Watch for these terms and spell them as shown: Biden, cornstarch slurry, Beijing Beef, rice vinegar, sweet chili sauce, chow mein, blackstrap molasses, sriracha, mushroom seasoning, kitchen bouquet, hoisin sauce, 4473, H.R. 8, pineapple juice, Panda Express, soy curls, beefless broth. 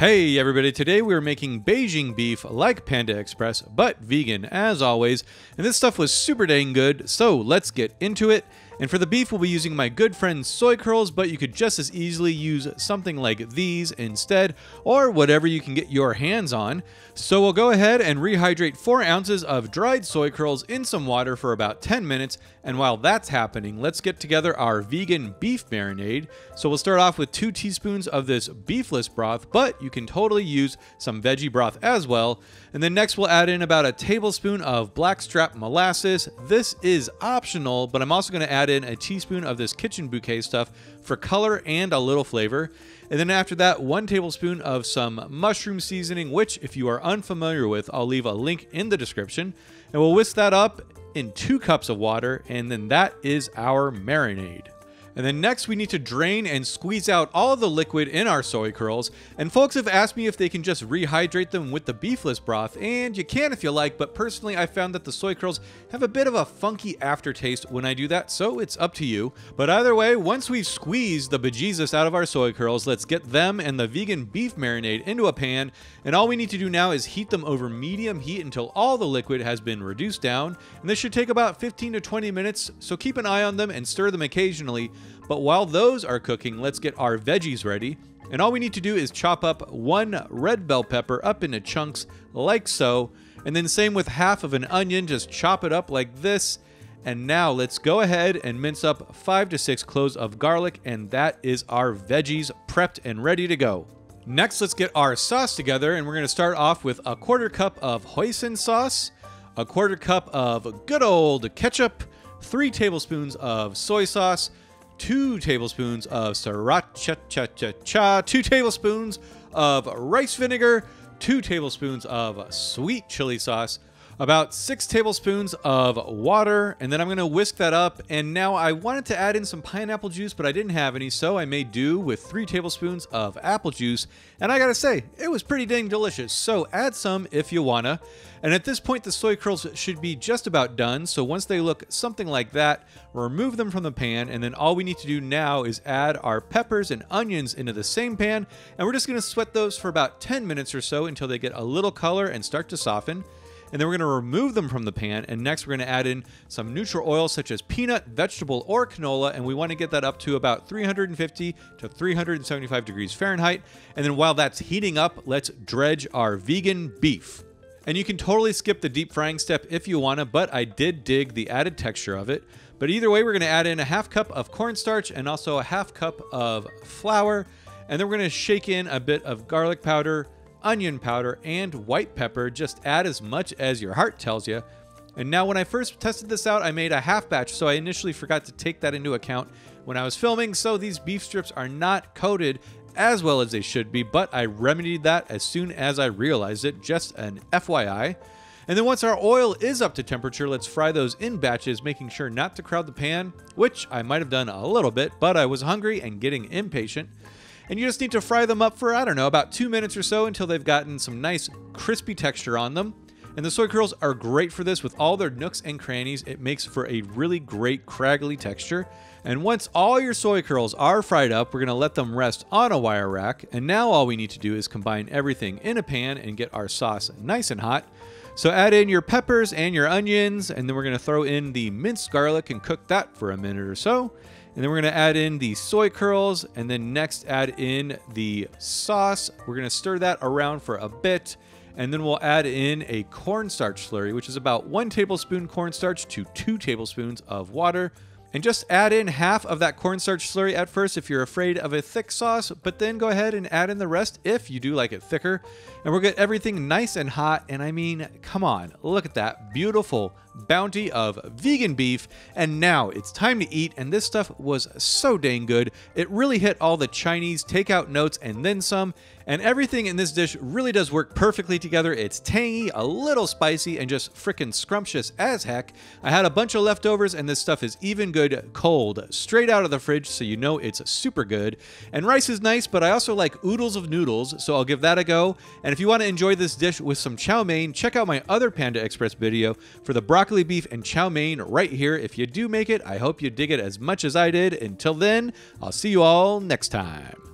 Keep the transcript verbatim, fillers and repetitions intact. Hey everybody, today we're making Beijing beef like Panda Express, but vegan as always, and this stuff was super dang good, so let's get into it. And for the beef, we'll be using my good friend Soy Curls, but you could just as easily use something like these instead, or whatever you can get your hands on. So we'll go ahead and rehydrate four ounces of dried soy curls in some water for about ten minutes. And while that's happening, let's get together our vegan beef marinade. So we'll start off with two teaspoons of this beefless broth, but you can totally use some veggie broth as well. And then next we'll add in about a tablespoon of blackstrap molasses. This is optional, but I'm also gonna add in a teaspoon of this kitchen bouquet stuff for color and a little flavor. And then after that, one tablespoon of some mushroom seasoning, which if you are unfamiliar with, I'll leave a link in the description. And we'll whisk that up in two cups of water, and then that is our marinade. And then next we need to drain and squeeze out all of the liquid in our soy curls. And folks have asked me if they can just rehydrate them with the beefless broth, and you can if you like, but personally I found that the soy curls have a bit of a funky aftertaste when I do that, so it's up to you. But either way, once we've squeezed the bejesus out of our soy curls, let's get them and the vegan beef marinade into a pan, and all we need to do now is heat them over medium heat until all the liquid has been reduced down, and this should take about fifteen to twenty minutes, so keep an eye on them and stir them occasionally. But while those are cooking, let's get our veggies ready. And all we need to do is chop up one red bell pepper up into chunks like so. And then same with half of an onion, just chop it up like this. And now let's go ahead and mince up five to six cloves of garlic, and that is our veggies prepped and ready to go. Next, let's get our sauce together, and we're gonna start off with a quarter cup of hoisin sauce, a quarter cup of good old ketchup, three tablespoons of soy sauce, two tablespoons of sriracha, cha, cha, cha, two tablespoons of rice vinegar, two tablespoons of sweet chili sauce, about six tablespoons of water, and then I'm gonna whisk that up. And now I wanted to add in some pineapple juice, but I didn't have any, so I made do with three tablespoons of apple juice. And I gotta say, it was pretty dang delicious, so add some if you wanna. And at this point, the soy curls should be just about done, so once they look something like that, remove them from the pan, and then all we need to do now is add our peppers and onions into the same pan, and we're just gonna sweat those for about ten minutes or so until they get a little color and start to soften. And then we're gonna remove them from the pan, and next we're gonna add in some neutral oils such as peanut, vegetable, or canola, and we wanna get that up to about three hundred fifty to three hundred seventy-five degrees Fahrenheit. And then while that's heating up, let's dredge our vegan beef. And you can totally skip the deep frying step if you wanna, but I did dig the added texture of it. But either way, we're gonna add in a half cup of cornstarch and also a half cup of flour, and then we're gonna shake in a bit of garlic powder, onion powder, and white pepper. Just add as much as your heart tells you. And now when I first tested this out, I made a half batch, so I initially forgot to take that into account when I was filming, so these beef strips are not coated as well as they should be, but I remedied that as soon as I realized it, just an F Y I. And then once our oil is up to temperature, let's fry those in batches, making sure not to crowd the pan, which I might have done a little bit, but I was hungry and getting impatient. And you just need to fry them up for, I don't know, about two minutes or so until they've gotten some nice crispy texture on them. And the soy curls are great for this. With all their nooks and crannies, it makes for a really great craggly texture. And once all your soy curls are fried up, we're gonna let them rest on a wire rack. And now all we need to do is combine everything in a pan and get our sauce nice and hot. So add in your peppers and your onions, and then we're gonna throw in the minced garlic and cook that for a minute or so. And then we're gonna add in the soy curls, and then next add in the sauce. We're gonna stir that around for a bit, and then we'll add in a cornstarch slurry, which is about one tablespoon cornstarch to two tablespoons of water. And just add in half of that cornstarch slurry at first if you're afraid of a thick sauce, but then go ahead and add in the rest if you do like it thicker. And we'll get everything nice and hot. And I mean, come on, look at that beautiful bounty of vegan beef. And now it's time to eat, and this stuff was so dang good. It really hit all the Chinese takeout notes and then some, and everything in this dish really does work perfectly together. It's tangy, a little spicy, and just frickin' scrumptious as heck. I had a bunch of leftovers, and this stuff is even good cold, straight out of the fridge, so you know it's super good. And rice is nice, but I also like oodles of noodles, so I'll give that a go. And if you want to enjoy this dish with some chow mein, check out my other Panda Express video for the broccoli broccoli beef and chow mein right here. If you do make it, I hope you dig it as much as I did. Until then, I'll see you all next time.